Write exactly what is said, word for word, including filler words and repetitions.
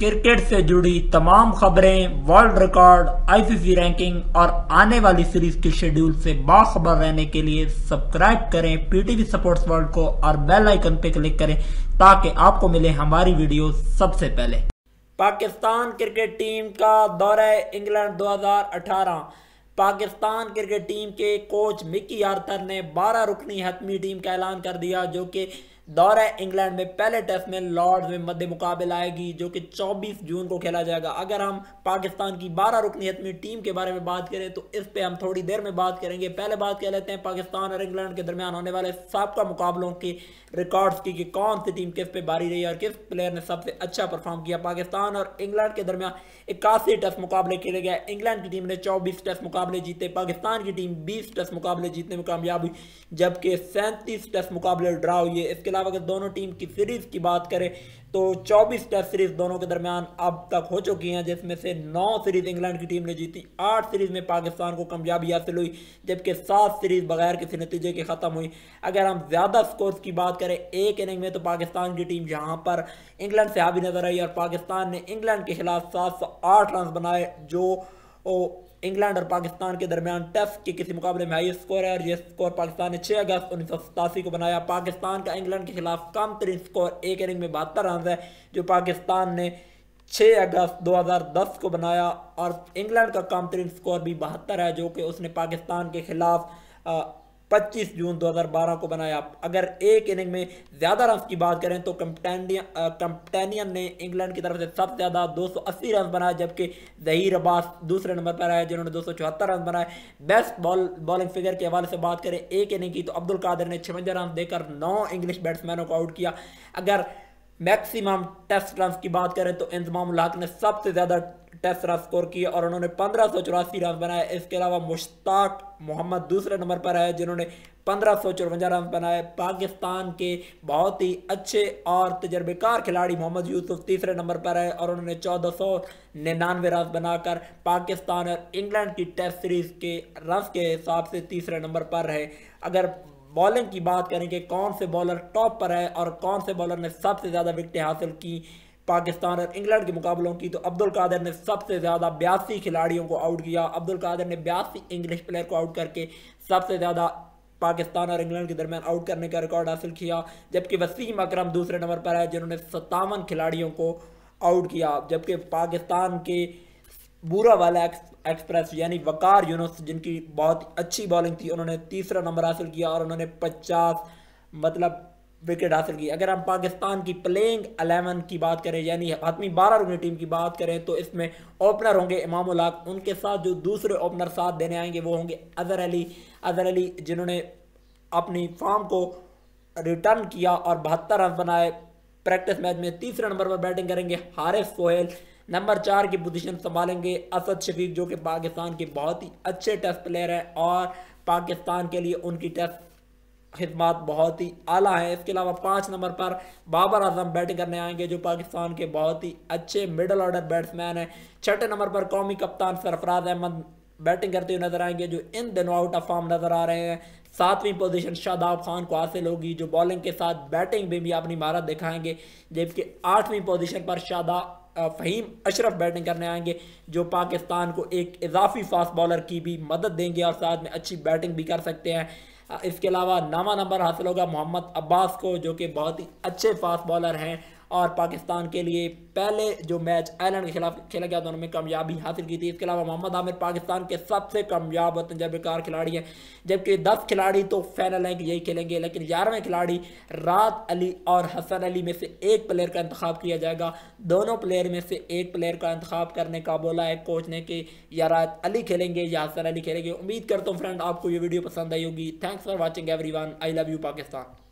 Cricket से जुड़ी तमाम खबरें, वर्ल्ड रिकॉर्ड, आईसीसी रैंकिंग और आने वाली सीरीज के शेड्यूल से बाखबर रहने के लिए सब्सक्राइब करें पीटीवी स्पोर्ट्स वर्ल्ड को और बेल आइकन पर क्लिक करें ताकि आपको मिले हमारी वीडियो सबसे पहले। पाकिस्तान क्रिकेट टीम का दौरा इंग्लैंड दो हज़ार अठारह। पाकिस्तान क्रिकेट टीम के कोच मिकी आर्थर ने बारह रुकनी हतमी टीम का ऐलान कर दिया जो कि दौरा इंग्लैंड में पहले टेस्ट में लॉर्ड्स में मध्य मुकाबला आएगी जो कि चौबीस जून को खेला जाएगा। अगर हम पाकिस्तान की बारह रुकनी हतमी टीम के बारे में बात करें तो इस पे हम थोड़ी देर में बात करेंगे। पहले बात कर लेते हैं पाकिस्तान और इंग्लैंड के दरमियान होने वाले सबका मुकाबलों के रिकॉर्ड्स की कि कौन सी टीम किस पे भारी रही और किस प्लेयर ने सबसे अच्छा परफॉर्म किया। पाकिस्तान और इंग्लैंड के दरमियान इक्यासी टेस्ट मुकाबले खेले गए। इंग्लैंड की टीम ने चौबीस टेस्ट मुकाबले जीते, पाकिस्तान की टीम बीस टेस्ट मुकाबले जीतने में कामयाब हुई जबकि सैंतीस टेस्ट मुकाबले ड्रा हुए। इसके अलावा अगर दोनों टीम की सीरीज की बात करें तो चौबीस टेस्ट सीरीज दोनों के दरमियान अब तक हो चुकी हैं जिसमें से नौ सीरीज इंग्लैंड की टीम ने जीती, आठ सीरीज में पाकिस्तान को कामयाबी हासिल हुई जबकि सात सीरीज बगैर किसी नतीजे के ख़त्म हुई। अगर हम ज़्यादा स्कोर्स की बात करें एक इनिंग में तो पाकिस्तान की टीम यहाँ पर इंग्लैंड से हावी नजर आई और पाकिस्तान ने इंग्लैंड के खिलाफ सात सौ आठ रन बनाए जो इंग्लैंड और पाकिस्तान के दरमियान टेस्ट के किसी मुकाबले में हाई स्कोर है और यह स्कोर पाकिस्तान ने छह अगस्त उन्नीस सौ सतासी को बनाया। पाकिस्तान का इंग्लैंड के खिलाफ कम तरीन स्कोर एक इनिंग में बहत्तर रन है जो पाकिस्तान ने छह अगस्त दो हज़ार दस को बनाया और इंग्लैंड का कम तरीन स्कोर भी बहत्तर है जो कि उसने पाकिस्तान के खिलाफ आ, पच्चीस जून दो हज़ार बारह को बनाया। अगर एक इनिंग में ज़्यादा रन की बात करें तो कम्पटैनियन ने इंग्लैंड की तरफ से सबसे ज़्यादा दो सौ अस्सी रन बनाए जबकि ज़हीर अब्बास दूसरे नंबर पर आए जिन्होंने दो सौ चौहत्तर रन बनाए। बेस्ट बॉल बॉलिंग फिगर के हवाले से बात करें एक इनिंग की तो अब्दुल कादिर ने छप्पन रन देकर नौ इंग्लिश बैट्समैनों को आउट किया। अगर मैक्सिमम टेस्ट रन की बात करें तो इंजमाम-उल-हक ने सबसे ज़्यादा टेस्ट रन स्कोर किए और उन्होंने पंद्रह सौ चौरासी रन बनाए। इसके अलावा मुश्ताक मोहम्मद दूसरे नंबर पर है जिन्होंने पंद्रह सौ चौवंजा रन बनाए। पाकिस्तान के बहुत ही अच्छे और तजर्बेकार खिलाड़ी मोहम्मद यूसुफ तीसरे नंबर पर है और उन्होंने चौदह सौ निन्यानवे रन बनाकर पाकिस्तान और इंग्लैंड की टेस्ट सीरीज के रन के हिसाब से तीसरे नंबर पर रहे। अगर बॉलिंग की बात करें कि कौन से बॉलर टॉप पर है और कौन से बॉलर ने सबसे ज़्यादा विकटें हासिल की पाकिस्तान और इंग्लैंड के मुकाबलों की तो अब्दुल कादिर ने सबसे ज़्यादा बयासी खिलाड़ियों को आउट किया। अब्दुल कादिर ने बयासी इंग्लिश प्लेयर को आउट करके सबसे ज़्यादा पाकिस्तान और इंग्लैंड के दरमियान आउट करने का रिकॉर्ड हासिल किया जबकि वसीम अकरम दूसरे नंबर पर है जिन्होंने सत्तावन खिलाड़ियों को आउट किया जबकि पाकिस्तान के बुरा वाला एक्सप्रेस यानी वकार यूनुस जिनकी बहुत अच्छी बॉलिंग थी उन्होंने तीसरा नंबर हासिल किया और उन्होंने पचास मतलब विकेट हासिल की। अगर हम पाकिस्तान की प्लेइंग अलेवन की बात करें यानी आदमी बारह रुकनी टीम की बात करें तो इसमें ओपनर होंगे इमामुल हक, उनके साथ जो दूसरे ओपनर साथ देने आएंगे वो होंगे अजहर अली अजहर अली जिन्होंने अपनी फॉर्म को रिटर्न किया और बहत्तर रन बनाए। प्रैक्टिस मैच में तीसरे नंबर पर बैटिंग करेंगे हारिस सोहेल, नंबर चार की पोजीशन संभालेंगे असद शफीक जो कि पाकिस्तान के बहुत ही अच्छे टेस्ट प्लेयर हैं और पाकिस्तान के लिए उनकी टेस्ट खिदमत बहुत ही आला है। इसके अलावा पाँच नंबर पर बाबर आजम बैटिंग करने आएंगे जो पाकिस्तान के बहुत ही अच्छे मिडल ऑर्डर बैट्समैन हैं। छठे नंबर पर कौमी कप्तान सरफराज अहमद बैटिंग करते हुए नजर आएंगे जो इन दिनों आउट ऑफ फॉर्म नजर आ रहे हैं। सातवीं पोजीशन शादाब खान को हासिल होगी जो बॉलिंग के साथ बैटिंग में भी अपनी महारत दिखाएंगे जबकि आठवीं पोजीशन पर शादाब फहीम अशरफ बैटिंग करने आएंगे जो पाकिस्तान को एक इजाफी फास्ट बॉलर की भी मदद देंगे और साथ में अच्छी बैटिंग भी कर सकते हैं। इसके अलावा नौवां नंबर हासिल होगा मोहम्मद अब्बास को जो कि बहुत ही अच्छे फास्ट बॉलर हैं और पाकिस्तान के लिए पहले जो मैच आयरलैंड के खिलाफ खेला गया था उन्होंने कामयाबी हासिल की थी। इसके अलावा मोहम्मद आमिर पाकिस्तान के सबसे कामयाब और तजर्बेकार खिलाड़ी हैं जबकि दस खिलाड़ी तो फाइनल रैंक यही खेलेंगे लेकिन ग्यारहवें खिलाड़ी राहत अली और हसन अली में से एक प्लेयर का इंतखाब किया जाएगा। दोनों प्लेयर में से एक प्लेयर का इंतखाब करने का बोला है कोच ने कि या राहत अली खेलेंगे या हसन अली खेलेंगे। उम्मीद करता हूँ फ्रेंड आपको ये वीडियो पसंद आई होगी। Thanks for watching everyone. I love you Pakistan.